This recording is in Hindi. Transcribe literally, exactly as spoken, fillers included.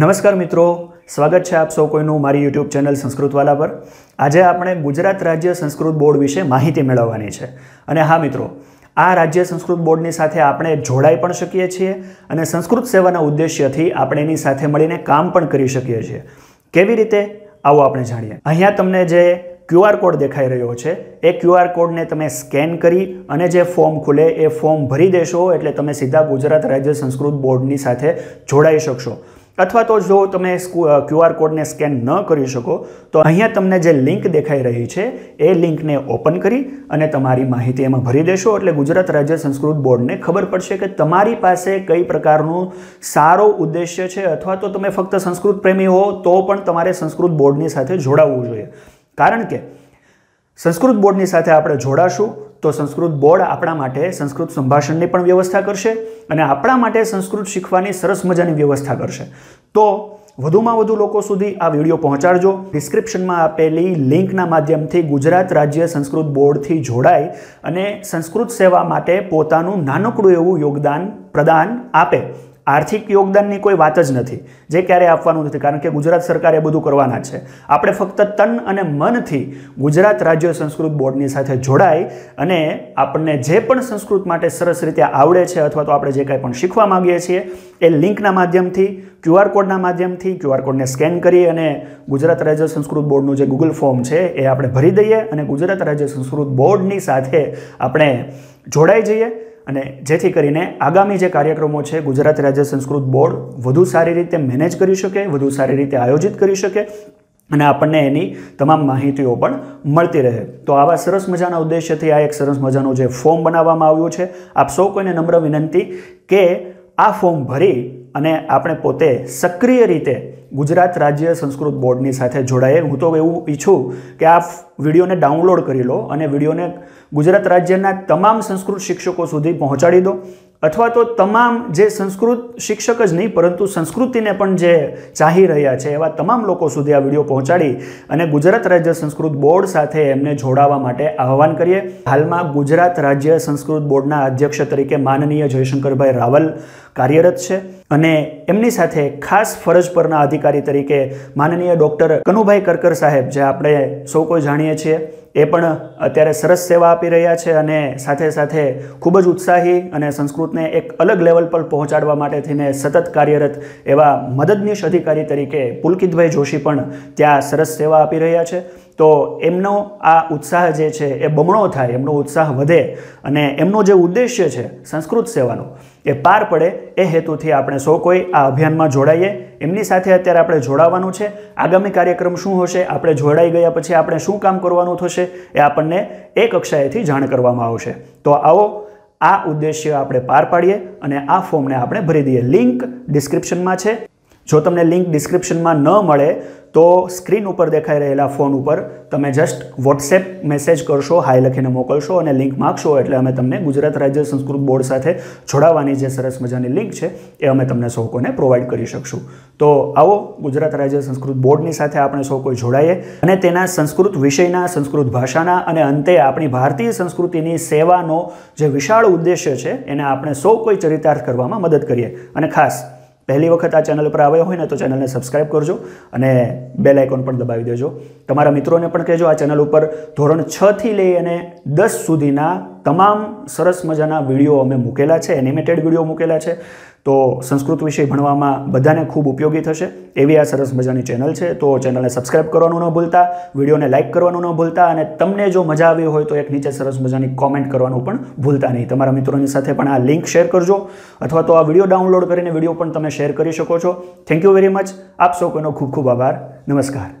नमस्कार मित्रों, स्वागत है आप सौ कोईनु मारी यूट्यूब चैनल संस्कृतवाला पर। आजे आपणे गुजरात राज्य संस्कृत बोर्ड विषे माहिती मेळववानी छे। अने हाँ मित्रों, आ राज्य संस्कृत बोर्ड नी साथे आपणे जोड़ाई पण शकीए छीए अने संस्कृत सेवाना उद्देश्यथी आपणे एनी साथे मळीने काम पण करी शकीए छीए। केवी रीते, आवो आपणे जाणीए। अहींया तमने जे क्यूआर कोड देखाई रह्यो छे ए क्यूआर कोड ने तमे स्केन करी अने जे फॉर्म खुले ए फॉर्म भरी देशो एटले तमे सीधा गुजरात राज्य संस्कृत बोर्ड नी साथे जोड़ाई शकशो। अथवा तो जो तमे क्यूआर कोड ने स्केन न करी शको तो अहींया तमने जे लिंक देखाई रही है ए लिंक ने ओपन करी अने तमारी माहिती एमां भरी देशो एटले गुजरात राज्य संस्कृत बोर्ड ने खबर पड़शे के तमारी पासे कई प्रकारनो सारो उद्देश्य छे। अथवा तो तमे फक्त संस्कृत प्रेमी हो तो पण तमारे संस्कृत बोर्डनी साथे जोड़ाववुं जोईए, कारण के संस्कृत बोर्डनी साथे आपणे जोड़ाशुं तो संस्कृत बोर्ड आपणा माटे संस्कृत संभाषणनी पण व्यवस्था करशे अने आपणा माटे संस्कृत शीखवानी सरस मजानी व्यवस्था करशे। तो वधुमां वधु लोको सुधी आ विडियो पहोंचाडजो। डिस्क्रिप्शनमां आपेली लिंकना माध्यमथी गुजरात राज्य संस्कृत बोर्डथी जोड़ाई अने संस्कृत सेवा माटे पोतानुं नानकड़ुं एवुं योगदान प्रदान आपे। आर्थिक योगदाननी कोई वात ज नथी, जे क्यारे आपवानुं नथी, कारण के गुजरात सरकार ए बधुं करवाना छे। आपणे फक्त तन अने मनथी गुजरात राज्य संस्कृत बोर्डनी साथे जोड़ाई अने आपणे जे पण संस्कृत माटे सरस रीते आवड़े छे अथवा तो आपणे जे कांई पण शीखवा मांगीए छीए ए लिंकना माध्यमथी क्यूआर कोडना माध्यमथी क्यूआर कोडने स्केन करी अने गुजरात राज्य संस्कृत बोर्डनुं जे गूगल फॉर्म छे ए आपणे भरी दઈએ अने गुजरात राज्य संस्कृत बोर्डनी साथे आपणे जोड़ाई जઈએ अने जेथी करीने आगामी जे कार्यक्रमों छे गुजरात राज्य संस्कृत बोर्ड वधु सारी रीते मैनेज करी शके, वधु सारी रीते आयोजित करी शके अने आपणने एनी तमाम माहितीओ पण मळती रहे। तो आवा सरस मजाना उद्देश्यथी आ एक सरस मजानुं जे फॉर्म बनाववामां आव्युं छे। आप सौ कोईने नम्र विनंती के आ फॉर्म भरी अने आपणे पोते सक्रिय रीते गुजरात राज्य संस्कृत बोर्डनी साथे जोड़ाए। हूँ तो एवं ईच्छूँ कि आप विडियो ने डाउनलॉड करी लो अने विडियो ने गुजरात राज्यना तमाम संस्कृत शिक्षकों सुधी पहोंचाड़ी दो। अथवा तो तमाम जे संस्कृत शिक्षक ज नहीं परंतु संस्कृतिने पण जे चाही रह्या छे एवा तमाम लोको सुधी आ विडियो पहोंचाड़ी अने गुजरात राज्य संस्कृत बोर्ड साथे एमने जोड़ावा माटे आह्वान करीए। हालमां गुजरात राज्य संस्कृत बोर्डना अध्यक्ष तरीके माननीय जयशंकर भाई रावल कार्यरत छे अने एमनी साथे खास फरज परना अधिकारी तरीके माननीय डॉक्टर कनुभा करकर साहेब, जे आपणे सौ कोई जाणीए छीए, ए पण अत्यारे सरस सेवा आपी रह्या छे अने साथे साथे खूब ज उत्साही अने संस्कृतने एक अलग लेवल पर पहोंचाडवा माटे थईने सतत कार्यरत एवा मददनीश अधिकारी तरीके पुलकित भाई जोशी पण त्यां सरस सेवा आपी रह्या छे। तो एमनो आ उत्साह जे छे ए बमणो थाय, एमनो उत्साह वधे अने एमनो जे उद्देश्य छे संस्कृत सेवानो ए पार पड़े ए हेतुथी आपणे सौ कोई आ अभियानमां जोड़ाईए। एमनी साथे अत्यारे आपणे जोड़ावानुं छे। आगामी कार्यक्रम शुं होशे, आपणे जोड़ाई गया पछी आपणे शुं काम करवानुं थशे ए आपणने ए कक्षाएथी जाण करवामां आवशे। तो आओ आ उद्देश्य आपणे पार पाडीए अने आ फॉर्मने आपणे भरी दीए। लिंक डिस्क्रिप्शनमां छे। जो तमने लिंक डिस्क्रिप्शनमां न मळे तो स्क्रीन उपर देखाई रहेला फोन उपर तमे जस्ट व्हाट्सएप मेसेज करशो, हाय लखीने मोकलशो अने लिंक मांगशो एटले अमे तमने गुजरात राज्य संस्कृत बोर्ड साथे जोड़ावानी जे सरस मजानी लिंक छे ए अमे तमने सौ कोईने प्रोवाइड करी शकशुं। तो आवो गुजरात राज्य संस्कृत बोर्डनी साथे आपणे सौ कोई जोड़ाईए अने तेना संस्कृत विषयना, संस्कृत भाषाना अने अंते आपणी भारतीय संस्कृतिनी सेवानो जे विशाळ उद्देश्य छे एने आपणे सौ कोई चरितार्थ करवामां मदद करीए। अने खास पहली वक्त आ चैनल पर आया होय तो चैनल ने सब्सक्राइब करजो अने बेल आइकॉन पर दबावी देजो। तमारा मित्रों ने पण कहेजो आ चैनल पर धोरण छ थी लई अने दस सुधीना तमाम सरस मजाना विडियो अमे मूकेला छे, एनिमेटेड विडियो मूकेला छे। तो संस्कृत विषय भणवामां बधाने खूब उपयोगी थशे एवी आ सरस मजानी चेनल छे। तो चेनलने सब्सक्राइब करवानुं न भूलता, विडियोने लाइक करवानुं न भूलता अने तमने जो मजा आवी होय तो एक नीचे सरस मजानी कॉमेंट करवानुं पण भूलता नहीं। तमारा मित्रोनी साथे पण आ लिंक शेर करजो अथवा तो आ विडियो डाउनलॉड करीने विडियो पण तमे शेर करी शको छो। Thank you very much. आप सौ कोईनो खूब खूब आभार। नमस्कार।